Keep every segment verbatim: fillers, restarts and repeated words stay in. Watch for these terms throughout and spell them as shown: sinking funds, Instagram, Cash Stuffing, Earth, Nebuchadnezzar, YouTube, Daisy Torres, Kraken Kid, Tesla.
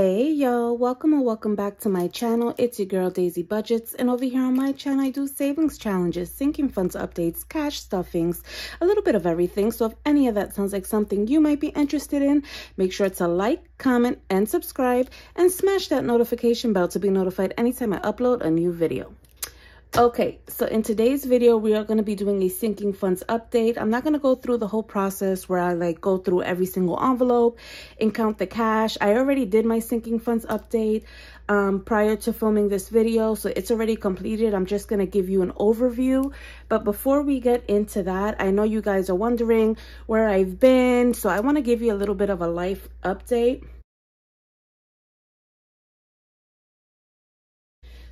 Hey y'all, welcome or welcome back to my channel. It's your girl Daisy Budgets, and over here on my channel I do savings challenges, sinking funds updates, cash stuffings, a little bit of everything. So if any of that sounds like something you might be interested in, make sure to like, comment, and subscribe, and smash that notification bell to be notified anytime I upload a new video. Okay, so in today's video we are going to be doing a sinking funds update. I'm not going to go through the whole process where I like go through every single envelope and count the cash. I already did my sinking funds update um prior to filming this video, so it's already completed. I'm just going to give you an overview, but before we get into that, I know you guys are wondering where I've been, so I want to give you a little bit of a life update.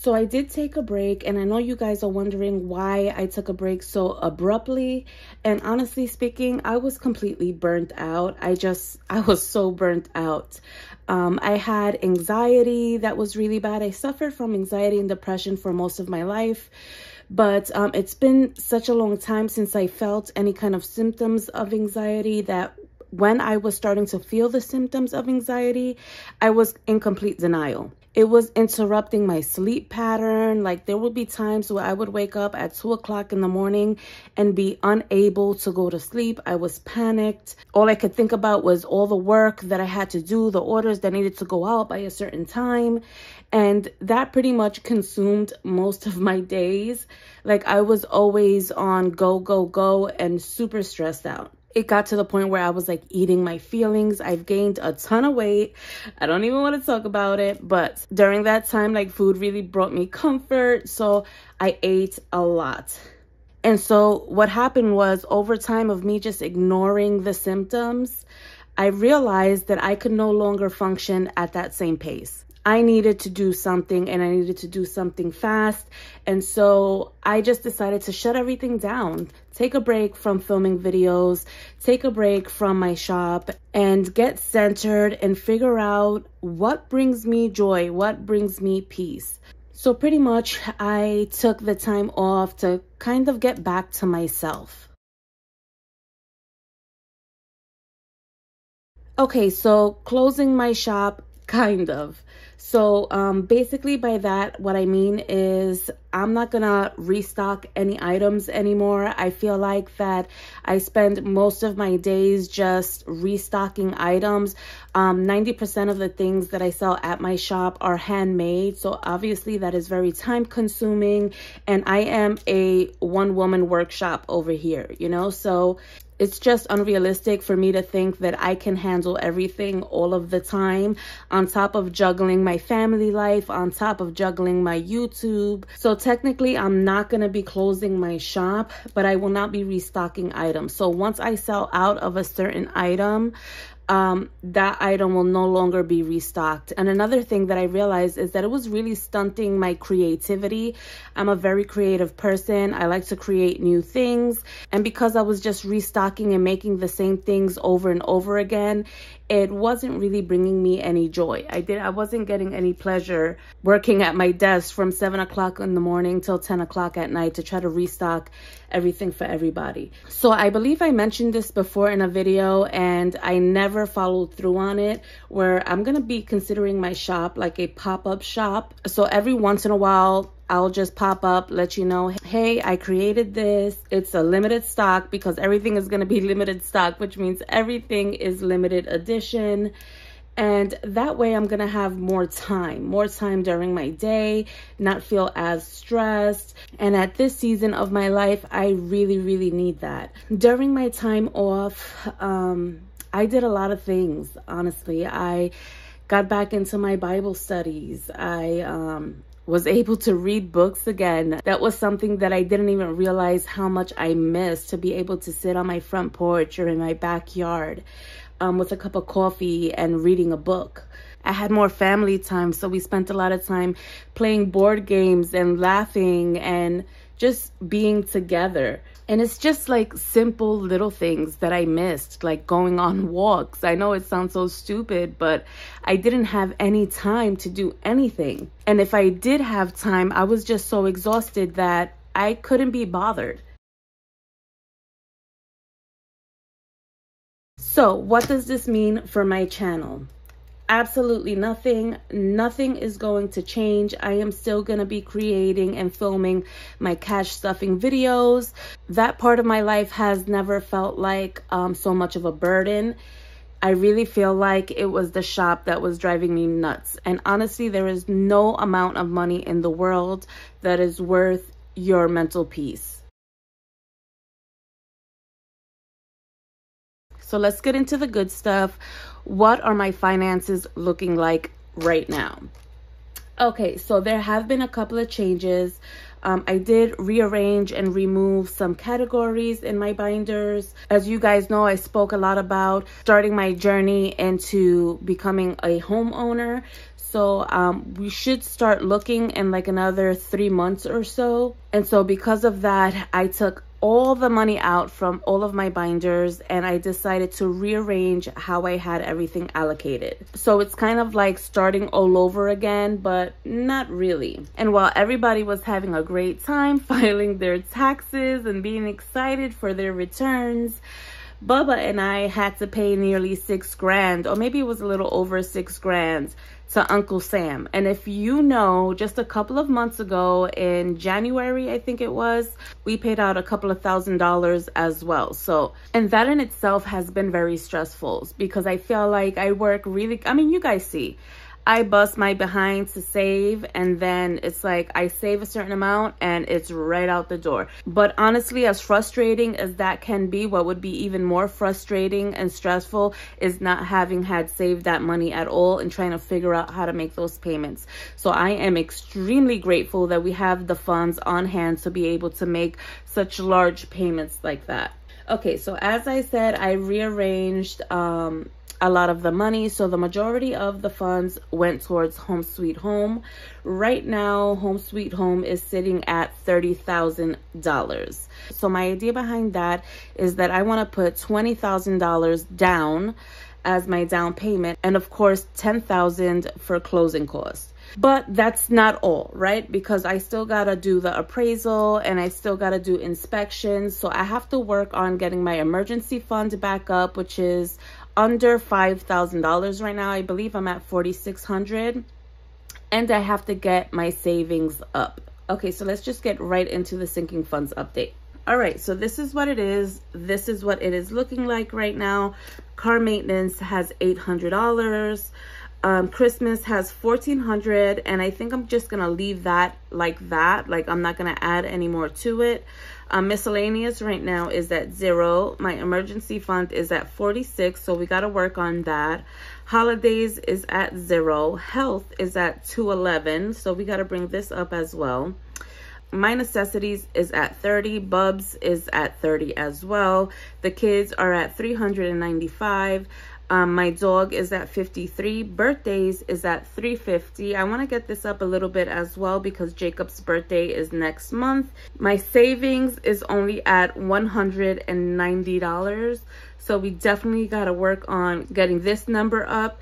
So I did take a break, and I know you guys are wondering why I took a break so abruptly. And honestly speaking, I was completely burnt out. I just, I was so burnt out. Um, I had anxiety that was really bad. I suffered from anxiety and depression for most of my life. But um, it's been such a long time since I felt any kind of symptoms of anxiety that when I was starting to feel the symptoms of anxiety, I was in complete denial. It was interrupting my sleep pattern. Like, there would be times where I would wake up at two o'clock in the morning and be unable to go to sleep. I was panicked. All I could think about was all the work that I had to do, the orders that needed to go out by a certain time. And that pretty much consumed most of my days. Like, I was always on go, go, go and super stressed out. It got to the point where I was like eating my feelings. I've gained a ton of weight. I don't even want to talk about it. But during that time, like, food really brought me comfort. So I ate a lot. And so what happened was, over time of me just ignoring the symptoms, I realized that I could no longer function at that same pace. I needed to do something, and I needed to do something fast. And so I just decided to shut everything down, take a break from filming videos, take a break from my shop, and get centered and figure out what brings me joy, what brings me peace. So pretty much I took the time off to kind of get back to myself. Okay, so closing my shop, kind of. So um, basically by that, what I mean is I'm not gonna restock any items anymore. I feel like that I spend most of my days just restocking items. Um, ninety percent of the things that I sell at my shop are handmade. So obviously that is very time consuming, and I am a one woman workshop over here, you know? So it's just unrealistic for me to think that I can handle everything all of the time, on top of juggling my family life, on top of juggling my YouTube. So technically, I'm not going to be closing my shop, but I will not be restocking items. So once I sell out of a certain item, um, that item will no longer be restocked. And another thing that I realized is that it was really stunting my creativity. I'm a very creative person. I like to create new things. And because I was just restocking and making the same things over and over again, it wasn't really bringing me any joy. I did. I wasn't getting any pleasure working at my desk from seven o'clock in the morning till ten o'clock at night to try to restock everything for everybody. So I believe I mentioned this before in a video, and I never followed through on it, where I'm gonna be considering my shop like a pop-up shop. So every once in a while I'll just pop up, let you know, hey, I created this, it's a limited stock, because everything is gonna be limited stock, which means everything is limited edition. And that way I'm gonna have more time, more time during my day, not feel as stressed. And at this season of my life, I really, really need that. During my time off, um, I did a lot of things, honestly. I got back into my Bible studies. I um, was able to read books again. That was something that I didn't even realize how much I missed, to be able to sit on my front porch or in my backyard um, with a cup of coffee and reading a book. I had more family time, so we spent a lot of time playing board games and laughing and just being together. And it's just like simple little things that I missed, like going on walks. I know it sounds so stupid, but I didn't have any time to do anything. And if I did have time, I was just so exhausted that I couldn't be bothered. So what does this mean for my channel? absolutely nothing. Nothing is going to change. I am still going to be creating and filming my cash stuffing videos. That part of my life has never felt like um, so much of a burden. I really feel like it was the shop that was driving me nuts. And honestly, there is no amount of money in the world that is worth your mental peace. So let's get into the good stuff. What are my finances looking like right now? Okay, so there have been a couple of changes. Um, I did rearrange and remove some categories in my binders. As you guys know, I spoke a lot about starting my journey into becoming a homeowner. So um, we should start looking in like another three months or so. And so because of that, I took all the money out from all of my binders and I decided to rearrange how I had everything allocated. So it's kind of like starting all over again, but not really. And while everybody was having a great time filing their taxes and being excited for their returns, Bubba and I had to pay nearly six grand, or maybe it was a little over six grand, to Uncle Sam. And if you know, just a couple of months ago in January, I think it was, we paid out a couple of thousand dollars as well. So, and that in itself has been very stressful because I feel like I work really, I mean, you guys see, I bust my behind to save, and then it's like I save a certain amount and it's right out the door. But honestly, as frustrating as that can be, what would be even more frustrating and stressful is not having had saved that money at all and trying to figure out how to make those payments. So I am extremely grateful that we have the funds on hand to be able to make such large payments like that. Okay, so as I said, I rearranged um, a lot of the money. So the majority of the funds went towards Home Sweet Home. Right now, Home Sweet Home is sitting at thirty thousand dollars. So my idea behind that is that I want to put twenty thousand dollars down as my down payment, and of course ten thousand dollars for closing costs. But that's not all, right? Because I still gotta do the appraisal and I still gotta do inspections. So I have to work on getting my emergency fund back up, which is under five thousand dollars right now. I believe I'm at forty-six hundred dollars, and I have to get my savings up. Okay, so let's just get right into the sinking funds update. All right, so this is what it is. This is what it is looking like right now. Car maintenance has eight hundred dollars. Um, Christmas has fourteen hundred dollars, and I think I'm just gonna leave that like that. Like, I'm not gonna add any more to it. Um, miscellaneous right now is at zero. My emergency fund is at forty-six, so we gotta work on that. Holidays is at zero. Health is at two eleven, so we gotta bring this up as well. My necessities is at thirty. Bubs is at thirty as well. The kids are at three hundred ninety-five. Um, my dog is at fifty-three. Birthdays is at three fifty. I want to get this up a little bit as well because Jacob's birthday is next month. My savings is only at one hundred ninety dollars. So we definitely got to work on getting this number up.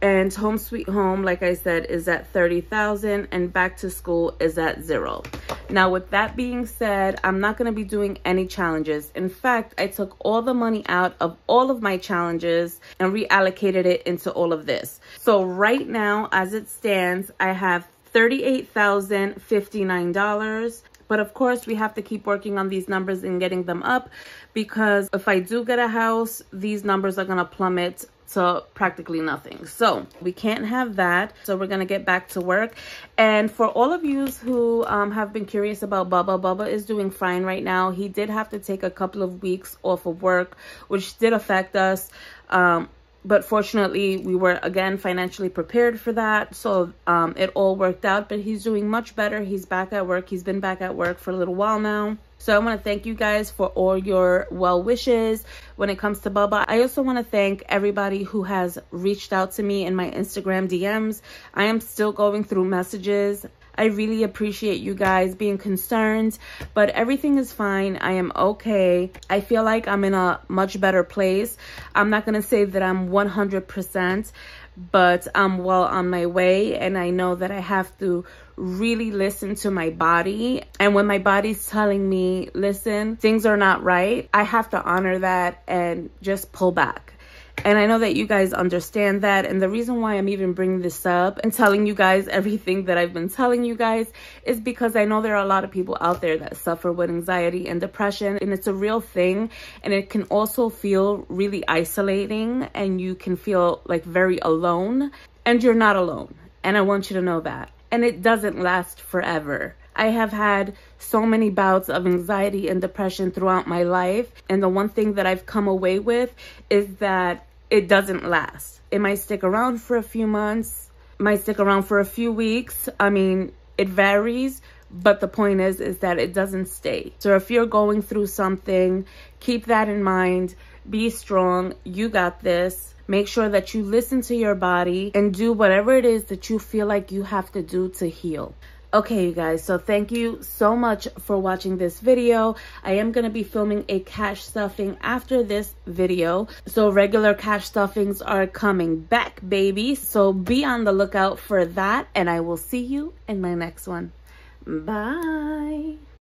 And Home Sweet Home, like I said, is at thirty thousand dollars, and Back to School is at zero. Now, with that being said, I'm not going to be doing any challenges. In fact, I took all the money out of all of my challenges and reallocated it into all of this. So right now, as it stands, I have thirty-eight thousand fifty-nine dollars. But of course, we have to keep working on these numbers and getting them up, because if I do get a house, these numbers are going to plummet to practically nothing. So we can't have that. So we're going to get back to work. And for all of you who um, have been curious about Bubba, Bubba is doing fine right now. He did have to take a couple of weeks off of work, which did affect us. Um, But fortunately, we were, again, financially prepared for that. So um, it all worked out, but he's doing much better. He's back at work. He's been back at work for a little while now. So I want to thank you guys for all your well wishes when it comes to Bubba. I also want to thank everybody who has reached out to me in my Instagram D Ms. I am still going through messages. I really appreciate you guys being concerned, but everything is fine. I am okay. I feel like I'm in a much better place. I'm not gonna say that I'm one hundred percent, but I'm well on my way, and I know that I have to really listen to my body. And when my body's telling me, listen, things are not right, I have to honor that and just pull back. And I know that you guys understand that. And the reason why I'm even bringing this up and telling you guys everything that I've been telling you guys is because I know there are a lot of people out there that suffer with anxiety and depression, and it's a real thing. And it can also feel really isolating, and you can feel like very alone, and you're not alone. And I want you to know that. And it doesn't last forever. I have had so many bouts of anxiety and depression throughout my life. And the one thing that I've come away with is that it doesn't last. It might stick around for a few months, might stick around for a few weeks. I mean, it varies, but the point is, is that it doesn't stay. So if you're going through something, keep that in mind. Be strong. You got this. Make sure that you listen to your body and do whatever it is that you feel like you have to do to heal. Okay, you guys, so thank you so much for watching this video. I am going to be filming a cash stuffing after this video. So regular cash stuffings are coming back, baby. So be on the lookout for that. And I will see you in my next one. Bye.